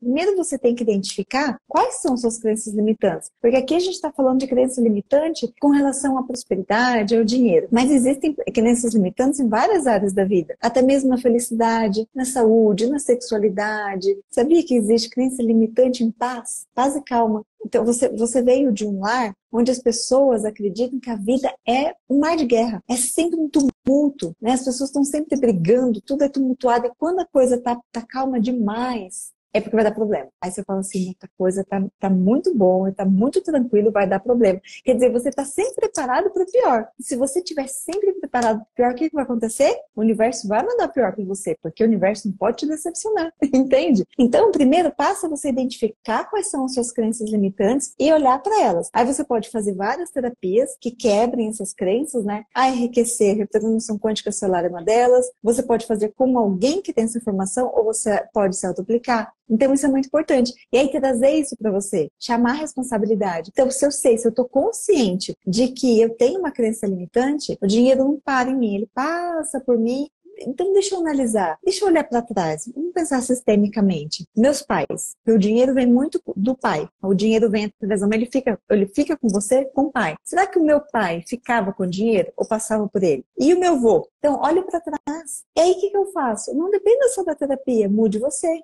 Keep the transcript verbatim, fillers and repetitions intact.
Primeiro você tem que identificar quais são suas crenças limitantes. Porque aqui a gente está falando de crença limitante com relação à prosperidade, ao dinheiro. Mas existem crenças limitantes em várias áreas da vida. Até mesmo na felicidade, na saúde, na sexualidade. Sabia que existe crença limitante em paz? Paz e calma. Então você, você veio de um lar onde as pessoas acreditam que a vida é um mar de guerra. É sempre um tumulto, né? As pessoas estão sempre brigando, tudo é tumultuado. E quando a coisa está tá calma demais... é porque vai dar problema. Aí você fala assim, muita coisa tá, tá muito boa, tá muito tranquilo, vai dar problema. Quer dizer, você tá sempre preparado para o pior. E se você estiver sempre preparado para o pior, o que vai acontecer? O universo vai mandar o pior para você, porque o universo não pode te decepcionar, entende? Então, o primeiro passo é você identificar quais são as suas crenças limitantes e olhar para elas. Aí você pode fazer várias terapias que quebrem essas crenças, né? A enriquecer, a reprodução quântica celular é uma delas. Você pode fazer com alguém que tem essa informação ou você pode se auto-aplicar. Então isso é muito importante. E aí trazer isso para você, chamar a responsabilidade. Então se eu sei, se eu estou consciente de que eu tenho uma crença limitante, o dinheiro não para em mim, ele passa por mim. Então deixa eu analisar, deixa eu olhar para trás, vamos pensar sistemicamente. Meus pais, o dinheiro vem muito do pai. O dinheiro vem através da mãe, ele fica, ele fica com você, com o pai. Será que o meu pai ficava com o dinheiro ou passava por ele? E o meu avô? Então olha para trás. E aí o que, que eu faço? Não dependa só da terapia, mude você.